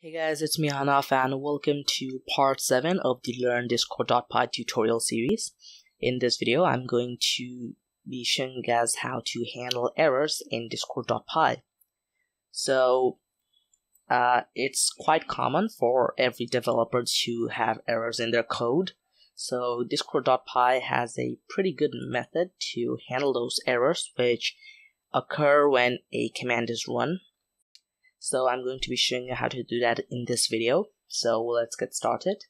Hey guys, it's me Ahnaf and welcome to part 7 of the Learn Discord.py tutorial series. In this video, I'm going to be showing you guys how to handle errors in Discord.py. So, it's quite common for every developer to have errors in their code. So, Discord.py has a pretty good method to handle those errors which occur when a command is run. So I'm going to be showing you how to do that in this video. So let's get started.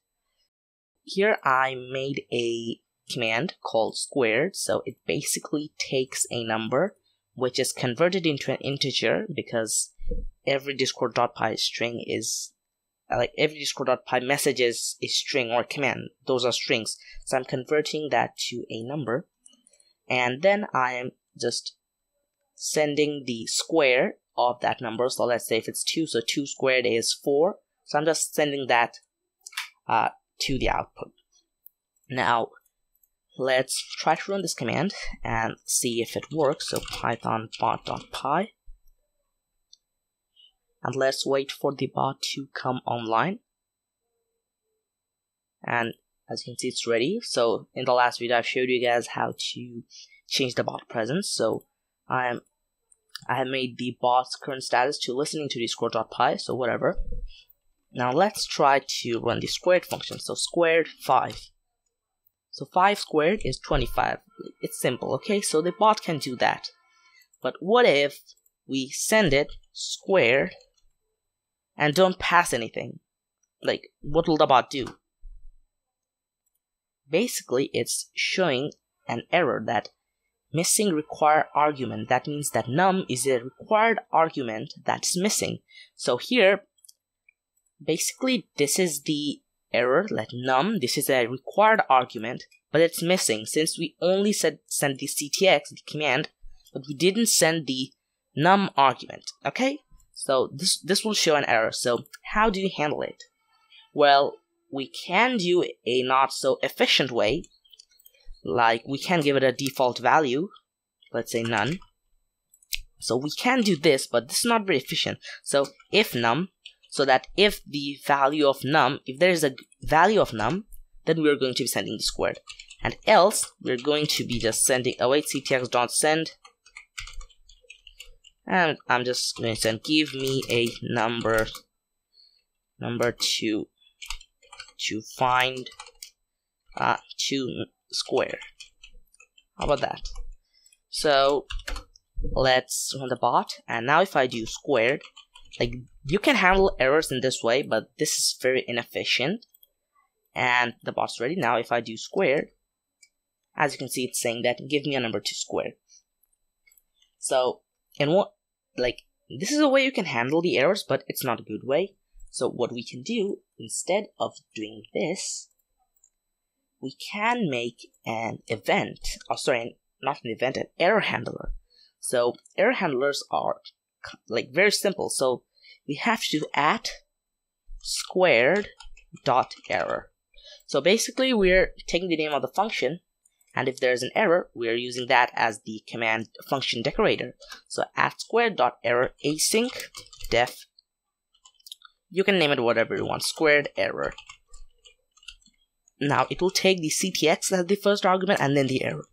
Here I made a command called squared. So it basically takes a number which is converted into an integer because every Discord.py string is every Discord.py message is a string or a command. Those are strings. So I'm converting that to a number. And then I am just sending the square of that number. So let's say if it's 2, so 2 squared is 4. So I'm just sending that to the output. Now let's try to run this command and see if it works. So python bot.py, and let's wait for the bot to come online. And as you can see, it's ready. So in the last video I showed you guys how to change the bot presence. So I have made the bot's current status to listening to Discord.py, so whatever. Now let's try to run the squared function. So squared 5. So 5 squared is 25. It's simple, okay? So the bot can do that. But what if we send it squared and don't pass anything? Like, what will the bot do? Basically, it's showing an error that missing required argument. That means that num is a required argument that's missing. So here, basically, this is the error. Like num, this is a required argument, but it's missing. Since we only said send the ctx, the command, but we didn't send the num argument. Okay, so this will show an error. So how do you handle it? Well, we can do a not so efficient way. Like, we can give it a default value, let's say none. So we can do this, but this is not very efficient. So if num, so that if the value of num, if there is a value of num, then we're going to be sending the squared. And else, we're going to be just sending, oh wait, ctx.send. And I'm just going to send, give me a number to find, to square. How about that? So let's run the bot, and now if I do squared, like, you can handle errors in this way, but this is very inefficient. And the bot's ready. Now if I do squared, as you can see, it's saying that give me a number to square. So this is a way you can handle the errors, but it's not a good way. So what we can do instead of doing this, we can make an event, or sorry, not an event, an error handler. So error handlers are like very simple. So we have to do at squared dot error. So basically we're taking the name of the function, and if there's an error, we're using that as the command function decorator. So at squared dot error async def, you can name it whatever you want, squared error. Now it will take the ctx as the first argument and then the error.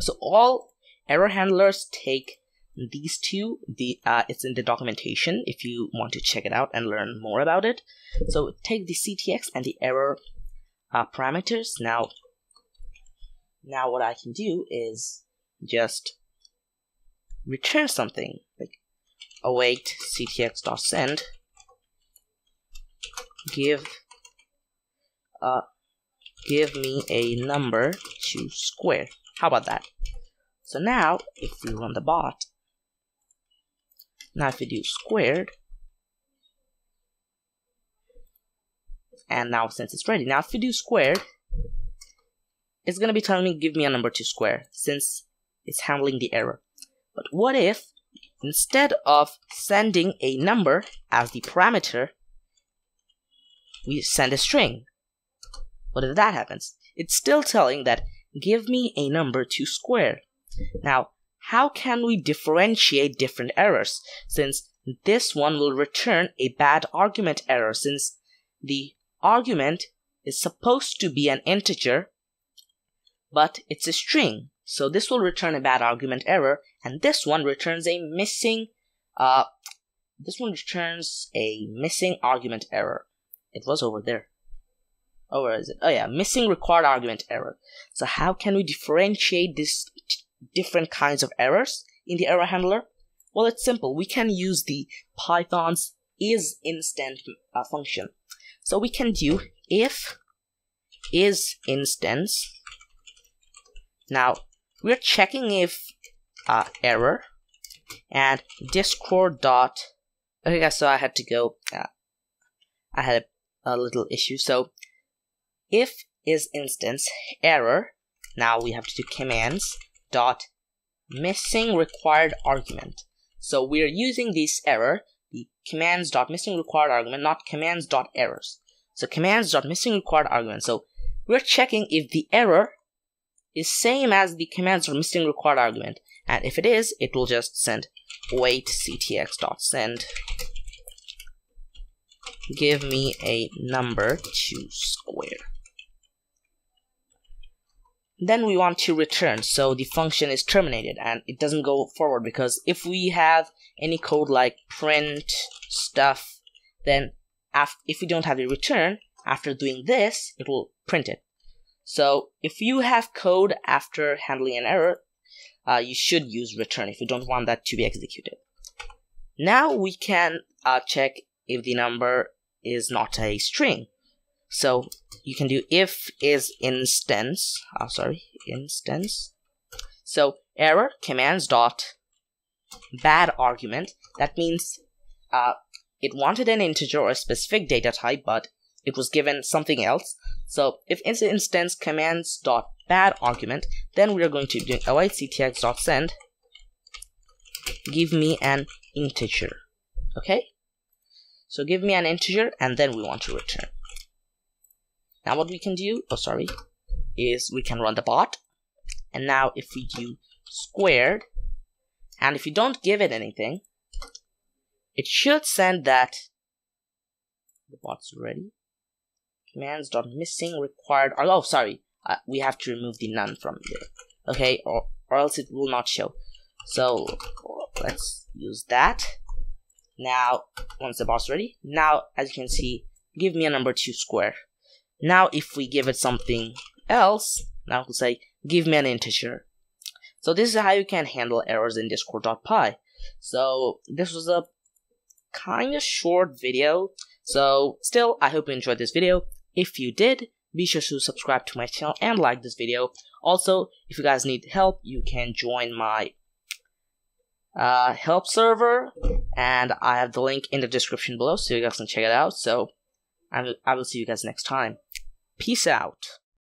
So all error handlers take these two. It's in the documentation if you want to check it out and learn more about it. So take the ctx and the error parameters. Now what I can do is just return something like await ctx.send, give me a number to square. How about that? So now if we run the bot, now if we do squared, and now since it's ready, now if we do squared, it's gonna be telling me give me a number to square since it's handling the error. But what if instead of sending a number as the parameter, we send a string? What if that happens? It's still telling that give me a number to square. Now, how can we differentiate different errors, since this one will return a bad argument error, since the argument is supposed to be an integer, but it's a string. So this will return a bad argument error, and this one returns a missing argument error. It was over there. Oh, where is it? Oh yeah, missing required argument error. So how can we differentiate these different kinds of errors in the error handler? Well, it's simple. We can use the Python's isInstance function. So we can do if isInstance. Now we're checking if error and Discord dot. Okay, guys. So I had to go. I had a little issue. So if isInstance error. Now we have to do commands dot missing required argument. So we are using this error, the commands dot missing required argument, not commands dot errors. So commands dot missing required argument. So we're checking if the error is same as the commands or missing required argument, and if it is, it will just send wait ctx dot send give me a number to square. Then we want to return, so the function is terminated and it doesn't go forward, because if we have any code like print stuff, then if we don't have a return after doing this, it will print it. So if you have code after handling an error, you should use return if you don't want that to be executed. Now we can check if the number is not a string. So you can do if is instance. Instance. So error commands dot bad argument. That means it wanted an integer or a specific data type, but it was given something else. So if instance commands dot bad argument, then we are going to do await ctx dot send give me an integer. Okay, so give me an integer, and then we want to return. Now what we can do is we can run the bot, and now if we do squared, and if you don't give it anything, it should send that. The bot's ready. Commands dot missing required. We have to remove the none from there. Okay, or else it will not show. So let's use that. Now once the bot's ready, now as you can see, give me a number to square. Now if we give it something else, now it will say give me an integer. So this is how you can handle errors in Discord.py. So this was a kind of short video. So still, I hope you enjoyed this video. If you did, be sure to subscribe to my channel and like this video. Also, if you guys need help, you can join my help server, and I have the link in the description below so you guys can check it out. So I will see you guys next time. Peace out.